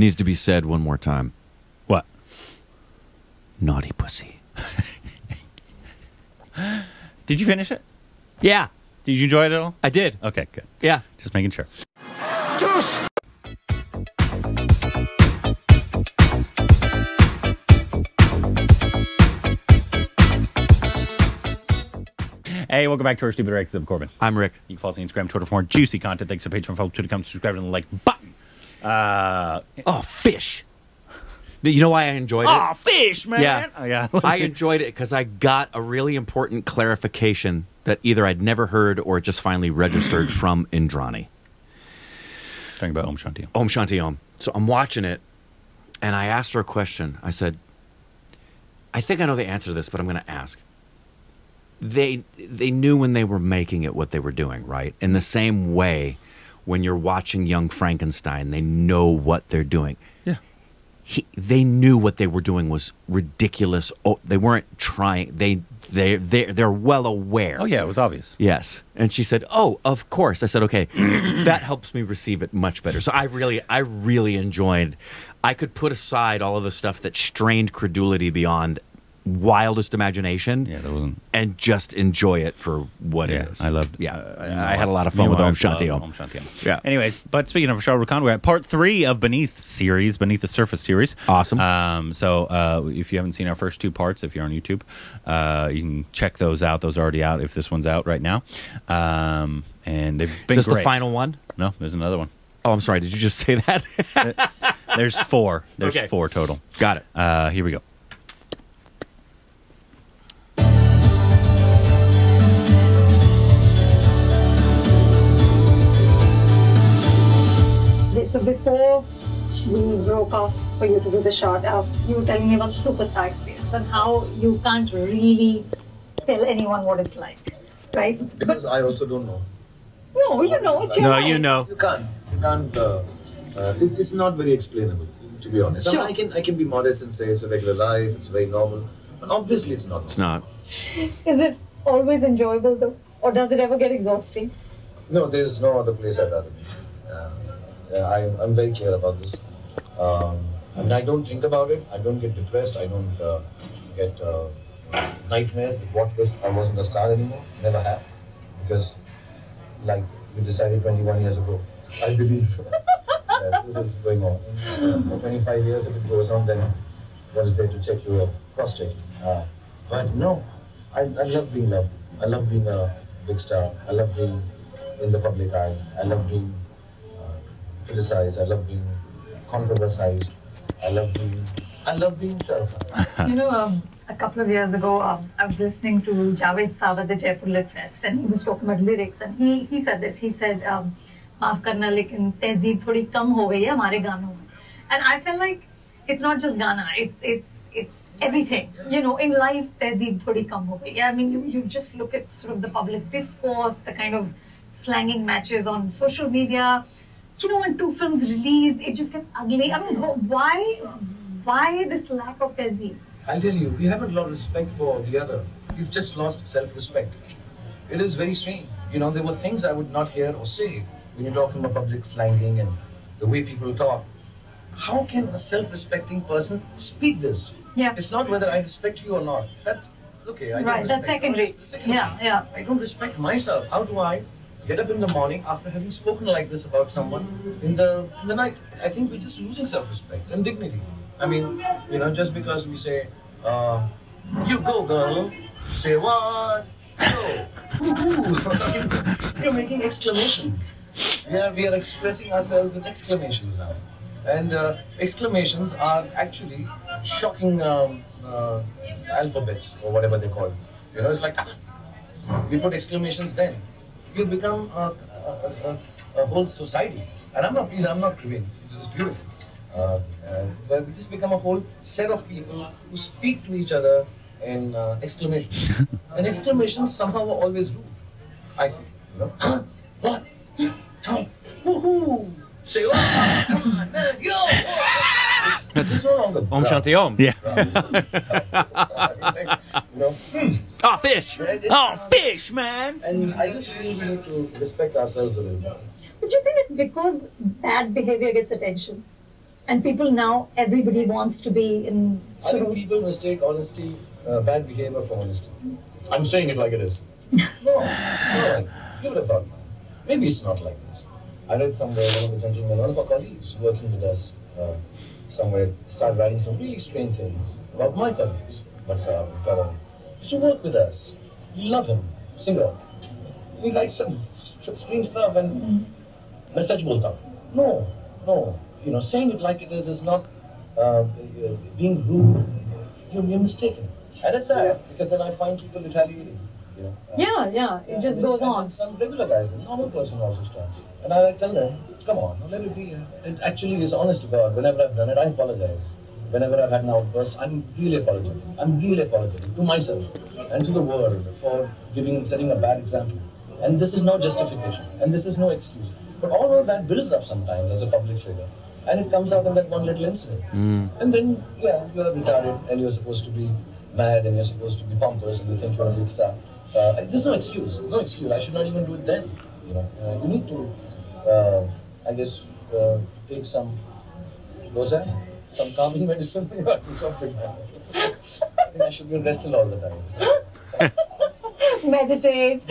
needs to be said one more time. What? Naughty pussy. Did you finish it? Yeah. Did you enjoy it at all? I did. Okay, good. Yeah. Just making sure. Josh! Hey, welcome back to Our Stupid Reactions. I'm Corbin. I'm Rick. You can follow us on Instagram, Twitter for more juicy content. Thanks to Patreon, folks, to come subscribe and the like button. Oh, fish. You know why I enjoyed it? Oh, fish, man. Yeah. Oh, yeah. I enjoyed it because I got a really important clarification that either I'd never heard or just finally registered from Indrani. Talking about Om Shanti Om. Om Shanti Om. So I'm watching it, and I asked her a question. I said, I think I know the answer to this, but I'm going to ask. They knew when they were making it what they were doing, right? In the same way, when you're watching Young Frankenstein, they know what they're doing. Yeah. They knew what they were doing was ridiculous. Oh, they weren't trying. They're well aware. Oh, yeah, it was obvious. Yes. And she said, oh, of course. I said, okay, that helps me receive it much better. So I really enjoyed, I could put aside all of the stuff that strained credulity beyond wildest imagination, yeah, that wasn't, and just enjoy it for what it is. I loved it. Yeah, I had a lot of fun with Om Shanti Om. Om Shanti Om. Yeah. Anyways, but speaking of Shah Rukh Khan, we're at part 3 of Beneath the Surface series. Awesome. So if you haven't seen our first 2 parts, if you're on YouTube, you can check those out. Those are already out. If this one's out right now, and they've been great. Is this the final one? No, there's another one. Oh, I'm sorry. Did you just say that? There's 4. There's okay. 4 total. Got it. Here we go. So before we broke off for you to do the shot, you were telling me about the superstar experience and how you can't really tell anyone what it's like, right? Because I also don't know. No, you know. It's your life. You know. You can't. You can't. It's not very explainable, to be honest. Sure. I can be modest and say it's a regular life, it's very normal, but obviously it's not. It's not. Is it always enjoyable though, or does it ever get exhausting? No, there's no other place I'd rather be. Yeah, I'm very clear about this. I mean, I don't think about it. I don't get depressed. I don't get nightmares. What if I wasn't a star anymore? Never have. Because, like, we decided 21 years ago. I believe this is going on. For 25 years, if it goes on, then what is there to check your prostate? But no, I love being loved. I love being a big star. I love being in the public eye. I love being criticized. I love being controversized. I love being terrified. You know, a couple of years ago, I was listening to Javed Saab at the Jaipur Lit Fest, and he was talking about lyrics, and he said this. He said, "Maaf karna, lekin tehzeeb thodi kam ho gayi hai hamare gaano mein." And I felt like it's not just Ghana; it's everything. You know, in life, tehzeeb thodi kam ho gayi. I mean, you just look at sort of the public discourse, the kind of slanging matches on social media. You know, when 2 films release, it just gets ugly. I mean, why this lack of tehzeeb? I'll tell you, we haven't lost respect for the other. We've just lost self-respect. It is very strange. You know, there were things I would not hear or say when you're talking about public slanging and the way people talk. How can a self-respecting person speak this? Yeah. It's not whether I respect you or not. That's okay. That's secondary. Yeah, yeah. I don't respect myself. How do I get up in the morning after having spoken like this about someone in the night? I think we're just losing self-respect and dignity. I mean, you know, just because we say, you go girl, say what? Go. You're making exclamation. Yeah, we are expressing ourselves in exclamations now. And exclamations are actually shocking alphabets or whatever they call it. You know, it's like, we put exclamations then. You become a whole society, and I'm not grieving. It's beautiful. But we just become a whole set of people who speak to each other in exclamations. And exclamations somehow are always rude. I think, you know, what? Woohoo! Say what? Come on, man! Yo! It's no longer. Om Shanti Om. Yeah. No. Oh, fish! Oh, fish, man! And I just feel we need to respect ourselves a little bit. But you think it's because bad behavior gets attention? And people now, everybody wants to be in... I think people mistake honesty, bad behavior for honesty. I'm saying it like it is. No, it's not like that. You would have thought, man. Maybe it's not like this. I read somewhere, one of the gentlemen, one of our colleagues working with us somewhere, started writing some really strange things about my colleagues. Saab, Karan, used to work with us. We love him. Singer. We like some strange stuff and... I such bolta. No, no. You know, saying it like it is not being rude. You're mistaken. And it's sad, because then I find people retaliating. You know, it just goes on. Some regular guys, the normal person also starts. And I tell them, come on, let it be. It actually is, honest to God, whenever I've done it, I apologize. Whenever I've had an outburst, I'm really apologetic. I'm really apologetic to myself and to the world for setting a bad example. And this is no justification. And this is no excuse. But all of that builds up sometimes as a public figure. And it comes out in that one little incident. And then, you're retarded and you're supposed to be mad and you're supposed to be pompous and you think you're a big star. There's no excuse. No excuse. I should not even do it then. You know, you need to, I guess, take some dosa, some calming medicine, or do something. I think I should be resting all the time. Meditate.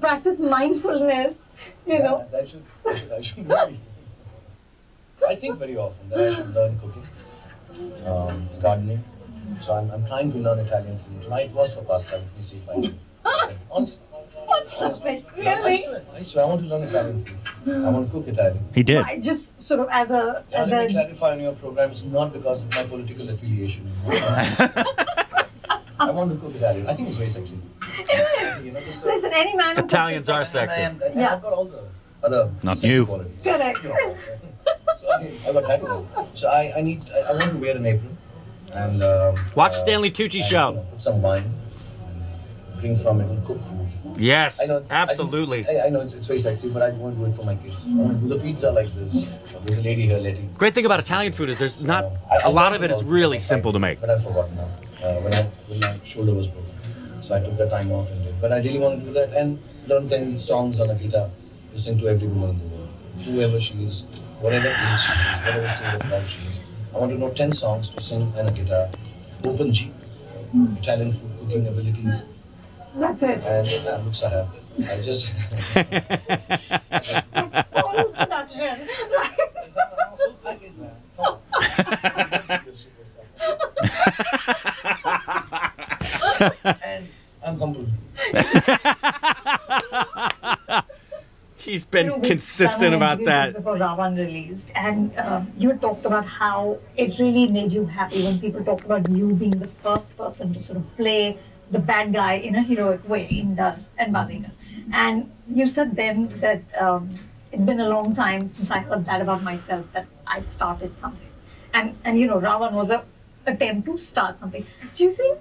Practice mindfulness, you know. I should really. I think very often that I should learn cooking, gardening. So I'm trying to learn Italian food. Tonight was for pasta, you see if I can. Honestly. Really? No, I swear, I want to learn Italian food. I want to cook Italian. He did. I just sort of as a... Let me clarify on your program, it's not because of my political affiliation. I want to cook Italian. I think it's very sexy. You know, listen, any man who Italians are sexy. And I've got all the other sexy qualities. Correct. So I want to wear an apron. And watch Stanley Tucci show. Put some wine. Bring from it and cook food. Yes, I know, absolutely. I know it's very sexy, but I won't do it for my kids. The pizza like this. There's a lady here, Letty. Great thing about Italian food is there's not a lot of it is really simple to make. But I forgot now. When my shoulder was broken, so I took the time off and did. But I really want to do that and learn 10 songs on a guitar, listen to every woman in the world, whoever she is, whatever age she is, whatever state of life she is. I want to know 10 songs to sing on a guitar, open G, Italian food cooking abilities. That's it. And that looks like I just. Whole production, right? And I'm humble. He's been consistent about that. Before Raavan released, and you talked about how it really made you happy when people talked about you being the first person to sort of play the bad guy in a heroic way in Dar and Bazinga. And you said then that it's been a long time since I heard that about myself, that I started something. And you know, Raavan was a attempt to start something. Do you think,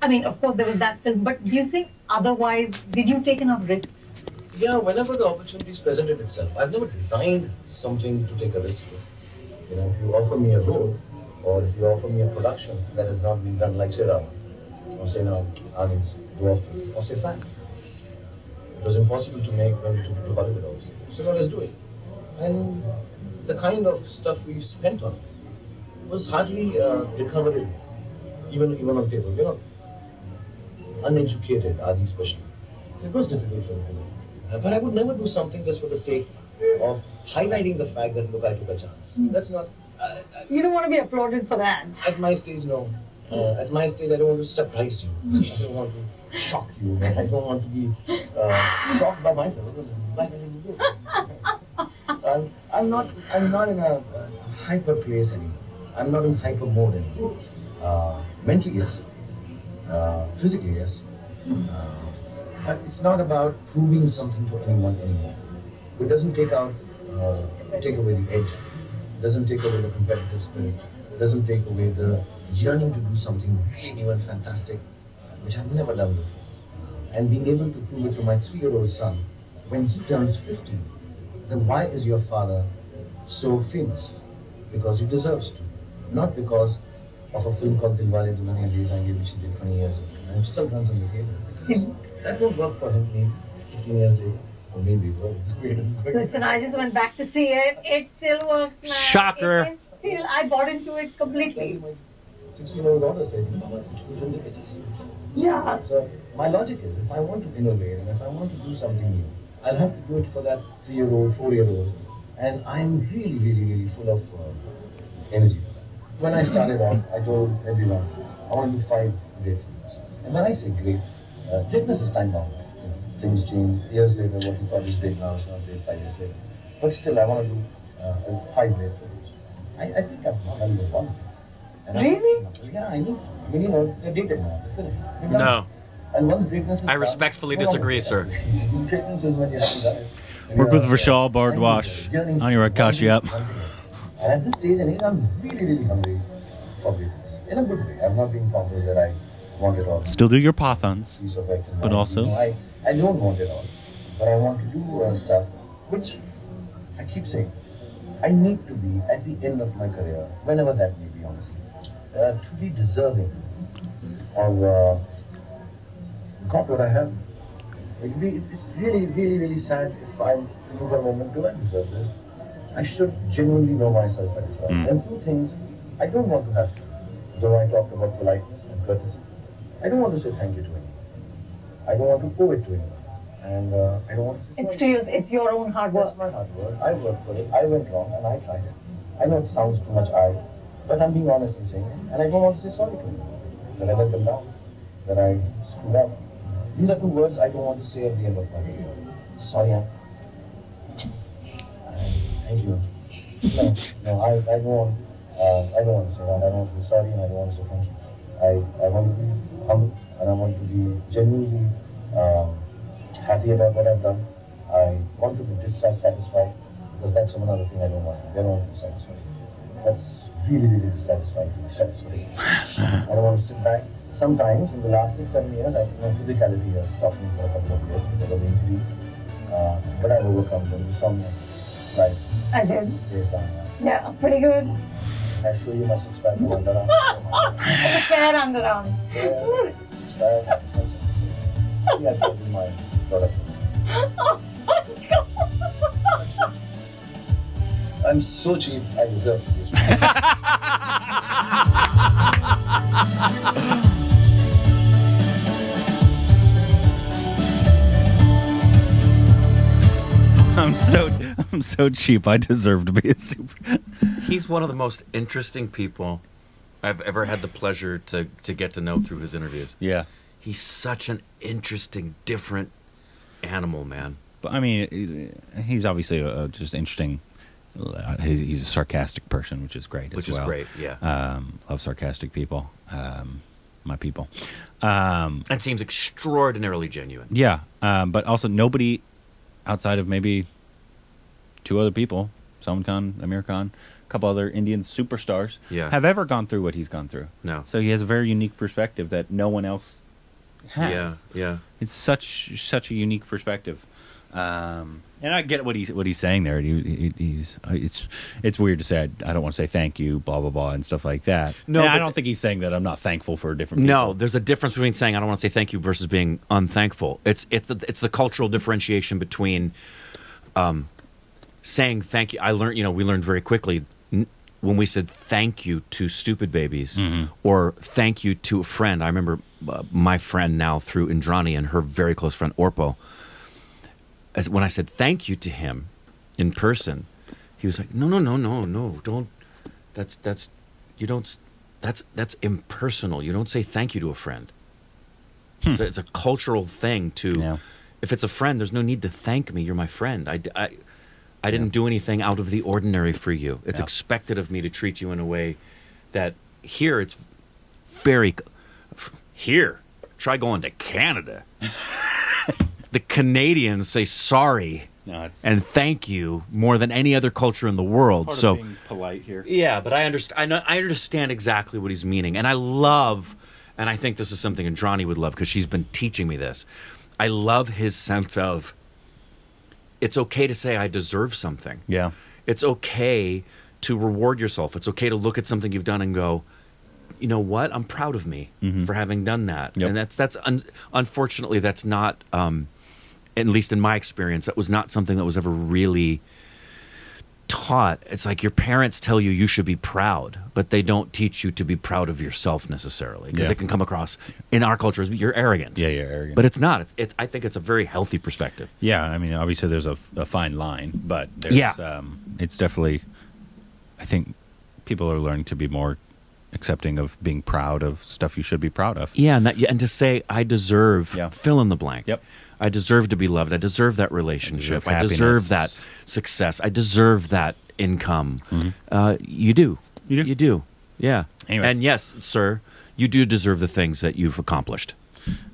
I mean, of course there was that film, but do you think otherwise, did you take enough risks? Yeah, whenever the opportunities presented itself, I've never designed something to take a risk with. You know, if you offer me a role, or if you offer me a production that has not been done like Seravan, or say now, Anand's Dwarf, or say Fan. It was impossible to make when we took it to Hollywood also. So let us do it. And the kind of stuff we spent on it was hardly recoverable, even on paper. We're not uneducated, are these questions. So it was difficult for me. But I would never do something just for the sake of highlighting the fact that, look, I took a chance. That's not... you don't want to be applauded for that. At my stage, no. At my stage, I don't want to surprise you. I don't want to shock you. I don't want to be shocked by myself. I'm not in a hyper place anymore. I'm not in hyper mode anymore. Mentally, yes. Physically, yes. But it's not about proving something to anyone anymore. It doesn't take away the edge. It doesn't take away the competitive spirit. It doesn't take away the yearning to do something really new and fantastic, which I've never done before. And being able to prove it to my 3-year-old son, when he turns 50, then why is your father so famous? Because he deserves to. Not because of a film called Dilwale Dulhaniya Le Jayenge, which he did 20 years ago. And he still runs on the theater. That won't work for him maybe 15 years later. Maybe, but listen, I just went back to see it. It still works, man. Shocker. It is still, I bought into it completely. Yeah. So my logic is, if I want to innovate and if I want to do something new, I'll have to do it for that 3-year-old, 4-year-old. And I'm really, really, really full of energy. When I started out, I told everyone, I want to do 5 great films. And when I say great, greatness is time-bound. You know, things change. Years later, what we thought is great now is not great 5 years later. But still, I want to do 5 great films. I think I've not done the one. And really? Yeah, I know. I mean, you know, they're dated now. They're finished. They're no. And once greatness is I respectfully disagree, sir. Greatness is when you haven't done it. Work with Vishal Bardwash, Anurag Kashyap. And at this stage in age, I'm really, really hungry for greatness. In a good way. I've not been promised that I want it all. Still do your Pathaans, but also... You know, I don't want it all. But I want to do stuff which I keep saying, I need to be at the end of my career, whenever that may be, honestly, to be deserving of God, what I have. It's really, really, really sad if I'm thinking for a moment, do I deserve this? I should genuinely know myself and stuff. And few things I don't want to have to. Though I talked about politeness and courtesy, I don't want to say thank you to anyone. I don't want to owe it to anyone. And I don't want to say sorry. It's to you, it's your own hard work. It's my hard work. I worked for it. I went wrong and I tried it. I know it sounds too much but I'm being honest in saying it. And I don't want to say sorry to anyone. That I let them down. That I screwed up. These are two words I don't want to say at the end of my video. Sorry, thank you. No, I don't want to say that. I don't want to say sorry and I don't want to say thank you. I want to be humble and I want to be genuinely happy about what I've done. I want to be dissatisfied because that's another thing I don't want. I don't want to be satisfied. That's really, really dissatisfying to be satisfied. I don't want to sit back. Sometimes, in the last 6-7 years, I think my physicality has stopped me for a couple of years because of injuries. But I've overcome them. You saw me slide. I did. Yeah, pretty good. I show you my six-pack and underarms. The fair underarms. Yeah, six-pack. Yeah, I told you my product. Oh my God! I'm so cheap, I deserve to be cheap. I'm so cheap. I deserve to be a super. He's one of the most interesting people I've ever had the pleasure to get to know through his interviews. Yeah, he's such an interesting, different animal, man. But I mean, he's obviously just interesting. He's a sarcastic person, which is great. Which as well. Is great. Yeah, love sarcastic people. My people, and seems extraordinarily genuine. Yeah, but also nobody. Outside of maybe 2 other people, Salman Khan, Amir Khan, a couple other Indian superstars, have ever gone through what he's gone through. No. So he has a very unique perspective that no one else has. Yeah, yeah. It's such a unique perspective, and I get what he's saying there. It's weird to say I don't want to say thank you, blah blah blah, and stuff like that. No, I don't think he's saying that I'm not thankful for different people. No, there's a difference between saying I don't want to say thank you versus being unthankful. It's the cultural differentiation between saying thank you. I learned, you know, we learned very quickly when we said thank you to stupid babies or thank you to a friend. I remember my friend now through Indrani and her very close friend Orpo. When I said thank you to him in person, he was like, no, don't. That's impersonal. You don't say thank you to a friend. So it's a cultural thing to. Yeah. If it's a friend, there's no need to thank me. You're my friend. I didn't do anything out of the ordinary for you. It's expected of me to treat you in a way that here it's very. Here, try going to Canada. The Canadians say sorry and thank you more than any other culture in the world. Part of being polite here. Yeah, but I understand exactly what he's meaning, and I love, and I think this is something Indrani would love because she's been teaching me this. I love his sense of it's okay to say I deserve something. Yeah, it's okay to reward yourself. It's okay to look at something you've done and go, you know what? I'm proud of me for having done that, and unfortunately that's not. at least in my experience, that was not something that was ever really taught. It's like your parents tell you you should be proud, but they don't teach you to be proud of yourself necessarily, because it can come across in our culture as you're arrogant. Yeah, you're arrogant. But it's not. It's I think it's a very healthy perspective. Yeah, I mean, obviously there's a fine line, but there's, it's definitely, I think people are learning to be more accepting of being proud of stuff you should be proud of. Yeah, and to say, I deserve, fill in the blank. Yep. I deserve to be loved. I deserve that relationship. I deserve that success. I deserve that income. You do. You do. You do. Yeah. Anyways. And yes, sir, you do deserve the things that you've accomplished.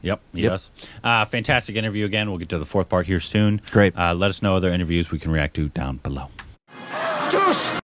Yep. Yes. Fantastic interview again. We'll get to the fourth part here soon. Great. Let us know other interviews we can react to down below. Juice.